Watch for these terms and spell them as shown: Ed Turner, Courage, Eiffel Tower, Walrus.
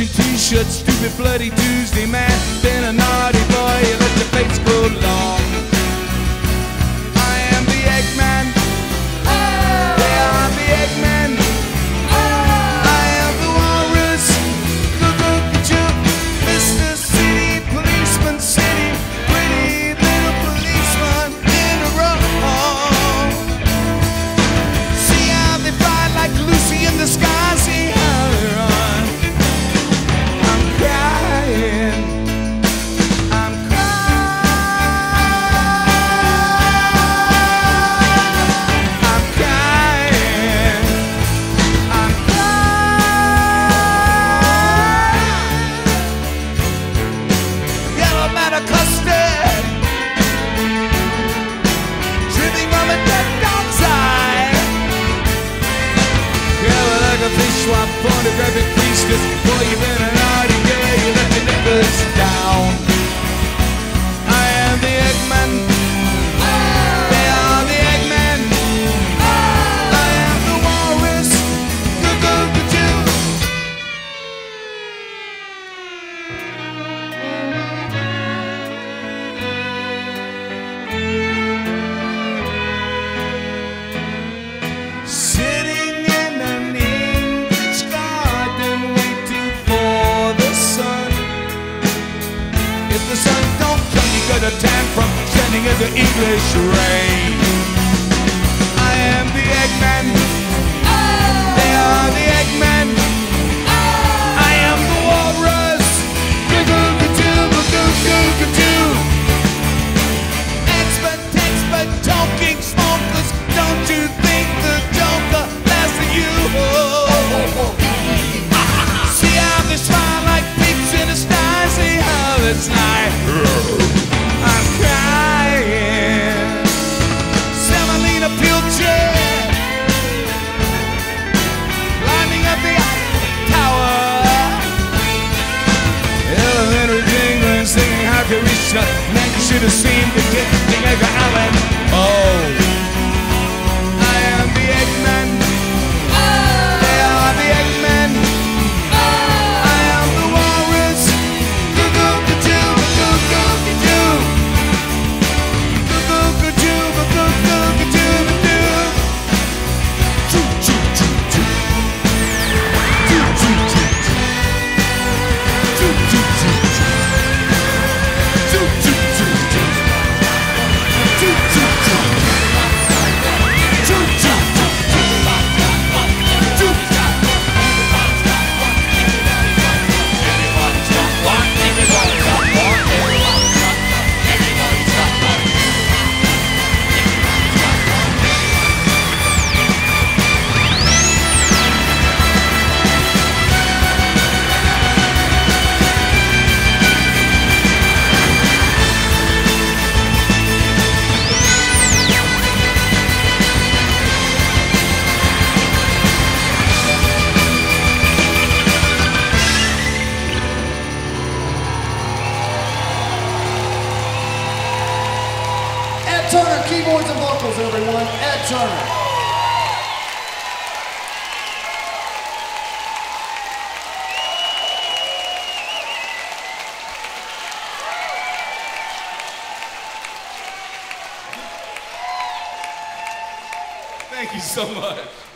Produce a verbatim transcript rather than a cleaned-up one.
matching t-shirts, stupid bloody Tuesday man. Been a naughty boy, you let your face grow long. I am the Eggman. Oh. They are the Eggman. Oh. I am the Walrus, the Book-a-Jook, Mister City Policeman, City pretty little policeman in a row. See how they fly like Lucy in the sky. See how they run. I'm crying. I'm crying. I'm crying. I'm crying. Yellow man of custard, dripping from a dead dog's eye. Yellow like a fish swap, pornographic priestess. Boy, you've been an naughty girl, you let your nipples down. I am the Eggman. They are the Eggman. I am the Walrus, the Cockatoo. Sitting in an English garden, waiting for the sun. If the sun don't come, you got a tan from standing in the English rain. I am the Eggman. They are the Eggman. I am the Walrus. Goo-goo-ga-doo, goo-goo-ga-doo. Expert, expert, talking smokers. Don't you think the Joker laughs at you? See how they smile like pigs in a sty. See how they snide. I'm crying. Semolina Pilcher, lining up the Eiffel Tower. Ella Henry England singing "How Can We Stop?" Now you should have seen the kid thing over Allen. Oh. I am the Eggman. They are the Eggman. I am the Walrus. Goo-goo-ga-doo, goo-goo-ga-doo. Goo-goo-ga-doo, goo-goo-ga-doo-ga-doo. Choo-choo-choo-choo. Choo-choo-choo-choo. Choo-choo-choo-choo. Choo-choo-choo-choo. Choo-choo-choo-choo. Ed Turner, keyboards and vocals, everyone. Ed Turner. Thank you so much.